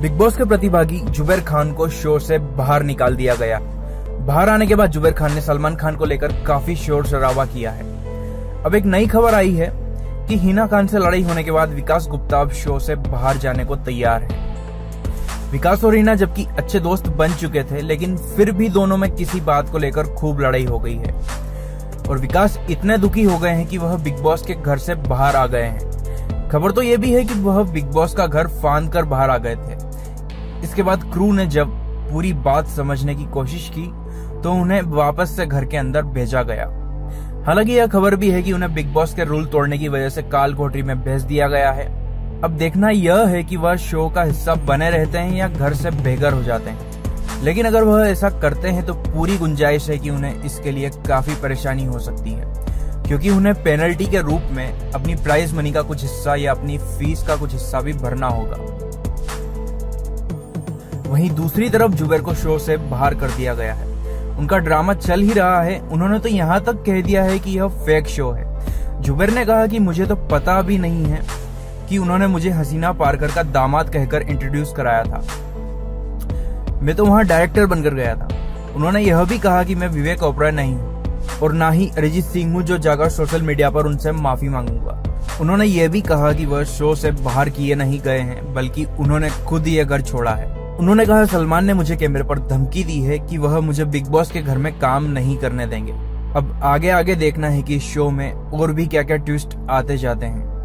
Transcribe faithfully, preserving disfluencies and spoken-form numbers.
Big boss के प्रतिभागी जुबैर खान को शो से बाहर निकाल दिया गया। बाहर आने के बाद जुबैर खान ने सलमान खान को लेकर काफी शोर शराबा किया है। अब एक नई खबर आई है कि हिना खान से लड़ाई होने के बाद विकास गुप्ता अब शो से बाहर जाने को तैयार है। विकास और हिना जबकि अच्छे दोस्त बन चुके थे, लेकिन फिर भी दोनों में किसी बात को लेकर खूब लड़ाई हो गई है और विकास इतने दुखी हो गए हैं कि वह बिग बॉस के घर से बाहर आ गए हैं। खबर तो यह भी है कि वह बिग बॉस का घर फांद कर बाहर आ गए थे। इसके बाद क्रू ने जब पूरी बात समझने की कोशिश की तो उन्हें वापस से घर के अंदर भेजा गया। हालांकि यह खबर भी है कि उन्हें बिग बॉस के रूल तोड़ने की वजह से काल कोठरी में भेज दिया गया है। अब देखना यह है कि वह शो का हिस्सा बने रहते हैं या घर से बेघर हो जाते हैं। लेकिन अगर वह ऐसा करते हैं तो पूरी गुंजाइश है कि उन्हें इसके लिए काफी परेशानी हो सकती है, क्योंकि उन्हें पेनल्टी के रूप में अपनी प्राइज मनी का कुछ हिस्सा या अपनी फीस का कुछ हिस्सा भी भरना होगा। वहीं दूसरी तरफ जुबैर को शो से बाहर कर दिया गया है। उनका ड्रामा चल ही रहा है। उन्होंने तो यहाँ तक कह दिया है कि यह फेक शो है। जुबैर ने कहा कि मुझे तो पता भी नहीं है कि उन्होंने मुझे हसीना पारकर का दामाद कहकर इंट्रोड्यूस कराया था। मैं तो वहाँ डायरेक्टर बनकर गया था। उन्होंने यह भी कहा कि मैं विवेक ओबेरॉय नहीं हूँ और ना ही अरिजीत सिंह हूँ, जो जाकर सोशल मीडिया पर उनसे माफी मांगूंगा। उन्होंने यह भी कहा कि वह शो से बाहर किए नहीं गए हैं, बल्कि उन्होंने खुद ये घर छोड़ा है। उन्होंने कहा सलमान ने मुझे कैमरे पर धमकी दी है कि वह मुझे बिग बॉस के घर में काम नहीं करने देंगे। अब आगे आगे देखना है कि शो में और भी क्या क्या ट्विस्ट आते जाते हैं।